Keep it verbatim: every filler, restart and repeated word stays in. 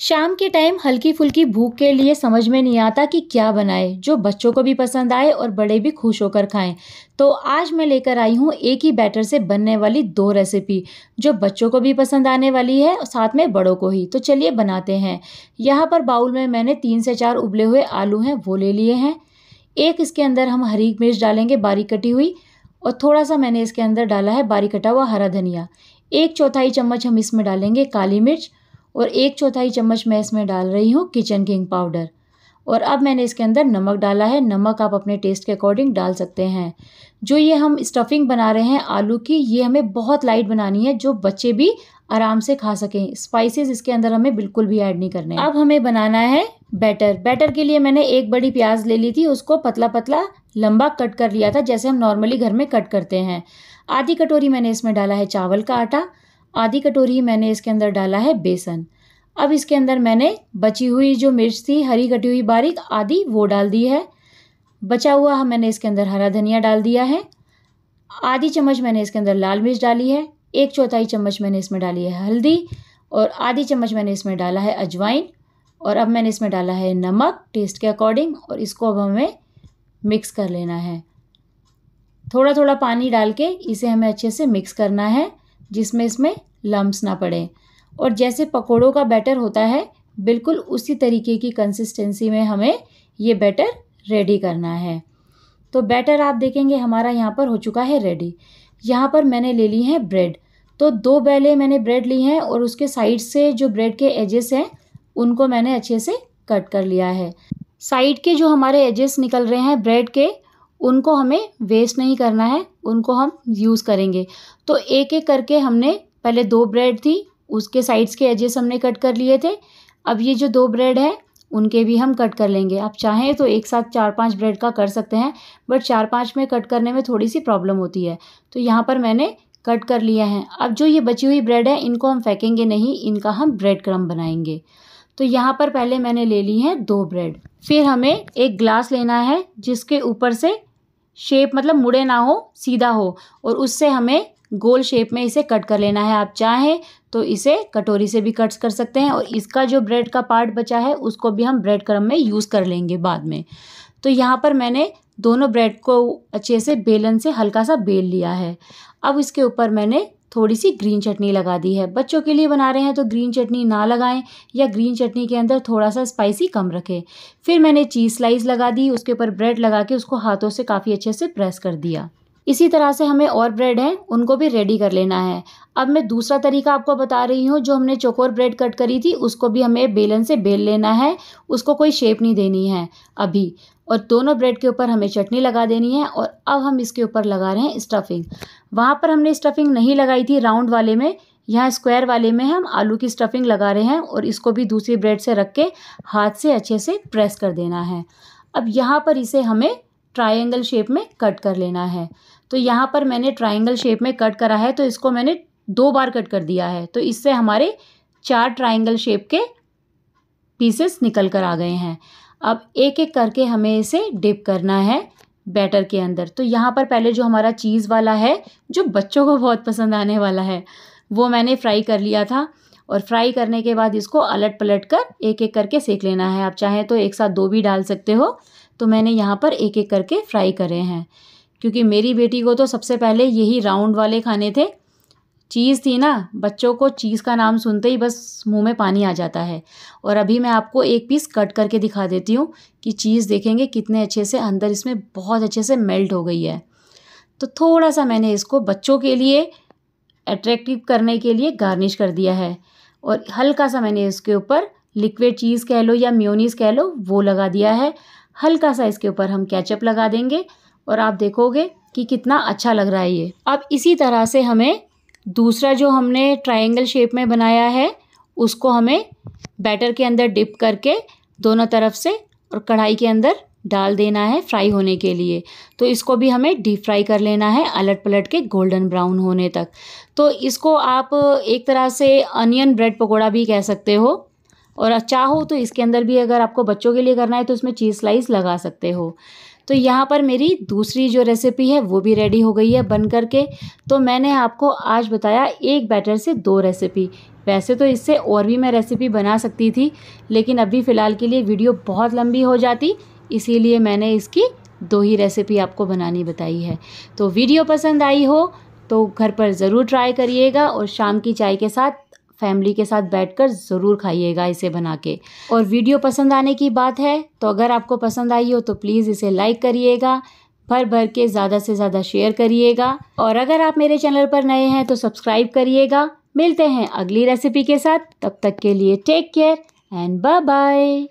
शाम के टाइम हल्की फुल्की भूख के लिए समझ में नहीं आता कि क्या बनाए जो बच्चों को भी पसंद आए और बड़े भी खुश होकर खाएं। तो आज मैं लेकर आई हूँ एक ही बैटर से बनने वाली दो रेसिपी जो बच्चों को भी पसंद आने वाली है और साथ में बड़ों को ही। तो चलिए बनाते हैं। यहाँ पर बाउल में मैंने तीन से चार उबले हुए आलू हैं वो ले लिए हैं। एक इसके अंदर हम हरी मिर्च डालेंगे बारीक कटी हुई, और थोड़ा सा मैंने इसके अंदर डाला है बारीक कटा हुआ हरा धनिया। एक चौथाई चम्मच हम इसमें डालेंगे काली मिर्च, और एक चौथाई चम्मच मैं इसमें डाल रही हूँ किचन किंग पाउडर। और अब मैंने इसके अंदर नमक डाला है। नमक आप अपने टेस्ट के अकॉर्डिंग डाल सकते हैं। जो ये हम स्टफिंग बना रहे हैं आलू की, ये हमें बहुत लाइट बनानी है जो बच्चे भी आराम से खा सकें। स्पाइसेस इसके अंदर हमें बिल्कुल भी ऐड नहीं करने। अब हमें बनाना है बैटर। बैटर के लिए मैंने एक बड़ी प्याज ले ली थी, उसको पतला पतला लंबा कट कर लिया था जैसे हम नॉर्मली घर में कट करते हैं। आधी कटोरी मैंने इसमें डाला है चावल का आटा, आधी कटोरी मैंने इसके अंदर डाला है बेसन। अब इसके अंदर मैंने बची हुई जो मिर्च थी हरी कटी हुई बारीक आधी वो डाल दी है। बचा हुआ मैंने इसके अंदर हरा धनिया डाल दिया है। आधी चम्मच मैंने इसके अंदर लाल मिर्च डाली है। एक चौथाई चम्मच मैंने इसमें डाली है हल्दी, और आधी चम्मच मैंने इसमें डाला है अजवाइन, और अब मैंने इसमें डाला है नमक टेस्ट के अकॉर्डिंग। और इसको अब हमें मिक्स कर लेना है। थोड़ा थोड़ा पानी डाल के इसे हमें अच्छे से मिक्स करना है जिसमें इसमें लम्स ना पड़े। और जैसे पकोड़ों का बैटर होता है बिल्कुल उसी तरीके की कंसिस्टेंसी में हमें ये बैटर रेडी करना है। तो बैटर आप देखेंगे हमारा यहाँ पर हो चुका है रेडी। यहाँ पर मैंने ले ली है ब्रेड। तो दो बेले मैंने ब्रेड ली हैं, और उसके साइड से जो ब्रेड के एजेस हैं उनको मैंने अच्छे से कट कर लिया है। साइड के जो हमारे एजेस निकल रहे हैं ब्रेड के, उनको हमें वेस्ट नहीं करना है, उनको हम यूज़ करेंगे। तो एक एक करके हमने पहले दो ब्रेड थी उसके साइड्स के एजेस हमने कट कर लिए थे। अब ये जो दो ब्रेड है उनके भी हम कट कर लेंगे। आप चाहें तो एक साथ चार पांच ब्रेड का कर सकते हैं, बट चार पांच में कट करने में थोड़ी सी प्रॉब्लम होती है। तो यहाँ पर मैंने कट कर लिए हैं। अब जो ये बची हुई ब्रेड है इनको हम फेंकेंगे नहीं, इनका हम ब्रेड क्रम बनाएंगे। तो यहाँ पर पहले मैंने ले ली है दो ब्रेड। फिर हमें एक ग्लास लेना है जिसके ऊपर से शेप मतलब मुड़े ना हो, सीधा हो, और उससे हमें गोल शेप में इसे कट कर लेना है। आप चाहें तो इसे कटोरी से भी कट कर सकते हैं, और इसका जो ब्रेड का पार्ट बचा है उसको भी हम ब्रेड क्रम में यूज़ कर लेंगे बाद में। तो यहाँ पर मैंने दोनों ब्रेड को अच्छे से बेलन से हल्का सा बेल लिया है। अब इसके ऊपर मैंने थोड़ी सी ग्रीन चटनी लगा दी है। बच्चों के लिए बना रहे हैं तो ग्रीन चटनी ना लगाएं, या ग्रीन चटनी के अंदर थोड़ा सा स्पाइसी कम रखें। फिर मैंने चीज़ स्लाइस लगा दी, उसके ऊपर ब्रेड लगा के उसको हाथों से काफ़ी अच्छे से प्रेस कर दिया। इसी तरह से हमें और ब्रेड हैं उनको भी रेडी कर लेना है। अब मैं दूसरा तरीका आपको बता रही हूँ। जो हमने चौकोर ब्रेड कट करी थी उसको भी हमें बेलन से बेल लेना है, उसको कोई शेप नहीं देनी है अभी। और दोनों ब्रेड के ऊपर हमें चटनी लगा देनी है। और अब हम इसके ऊपर लगा रहे हैं स्टफिंग। वहाँ पर हमने स्टफिंग नहीं लगाई थी राउंड वाले में, यहाँ स्क्वायर वाले में हम आलू की स्टफिंग लगा रहे हैं। और इसको भी दूसरी ब्रेड से रख के हाथ से अच्छे से प्रेस कर देना है। अब यहाँ पर इसे हमें ट्रायंगल शेप में कट कर लेना है। तो यहाँ पर मैंने ट्रायंगल शेप में कट करा है, तो इसको मैंने दो बार कट कर दिया है। तो इससे हमारे चार ट्रायंगल शेप के पीसेस निकल कर आ गए हैं। अब एक एक करके हमें इसे डिप करना है बैटर के अंदर। तो यहाँ पर पहले जो हमारा चीज़ वाला है जो बच्चों को बहुत पसंद आने वाला है वो मैंने फ्राई कर लिया था। और फ्राई करने के बाद इसको अलट पलट कर एक एक करके सेक लेना है। आप चाहें तो एक साथ दो भी डाल सकते हो। तो मैंने यहाँ पर एक एक करके फ्राई करे हैं, क्योंकि मेरी बेटी को तो सबसे पहले यही राउंड वाले खाने थे। चीज़ थी ना, बच्चों को चीज़ का नाम सुनते ही बस मुंह में पानी आ जाता है। और अभी मैं आपको एक पीस कट करके दिखा देती हूँ कि चीज़ देखेंगे कितने अच्छे से अंदर इसमें बहुत अच्छे से मेल्ट हो गई है। तो थोड़ा सा मैंने इसको बच्चों के लिए अट्रैक्टिव करने के लिए गार्निश कर दिया है। और हल्का सा मैंने इसके ऊपर लिक्विड चीज़ कह लो या मेयोनीज़ कह लो वो लगा दिया है। हल्का सा इसके ऊपर हम केचप लगा देंगे, और आप देखोगे कि कितना अच्छा लग रहा है ये। अब इसी तरह से हमें दूसरा जो हमने ट्रायंगल शेप में बनाया है उसको हमें बैटर के अंदर डिप करके दोनों तरफ से और कढ़ाई के अंदर डाल देना है फ्राई होने के लिए। तो इसको भी हमें डीप फ्राई कर लेना है अलट पलट के गोल्डन ब्राउन होने तक। तो इसको आप एक तरह से अनियन ब्रेड पकौड़ा भी कह सकते हो, और चाहो तो इसके अंदर भी अगर आपको बच्चों के लिए करना है तो इसमें चीज़ स्लाइस लगा सकते हो। तो यहाँ पर मेरी दूसरी जो रेसिपी है वो भी रेडी हो गई है बन करके। तो मैंने आपको आज बताया एक बैटर से दो रेसिपी। वैसे तो इससे और भी मैं रेसिपी बना सकती थी, लेकिन अभी फ़िलहाल के लिए वीडियो बहुत लंबी हो जाती, इसीलिए मैंने इसकी दो ही रेसिपी आपको बनानी बताई है। तो वीडियो पसंद आई हो तो घर पर ज़रूर ट्राई करिएगा और शाम की चाय के साथ फैमिली के साथ बैठकर ज़रूर खाइएगा इसे बना के। और वीडियो पसंद आने की बात है तो अगर आपको पसंद आई हो तो प्लीज़ इसे लाइक करिएगा, भर भर के ज़्यादा से ज़्यादा शेयर करिएगा, और अगर आप मेरे चैनल पर नए हैं तो सब्सक्राइब करिएगा। मिलते हैं अगली रेसिपी के साथ, तब तक के लिए take care and bye bye.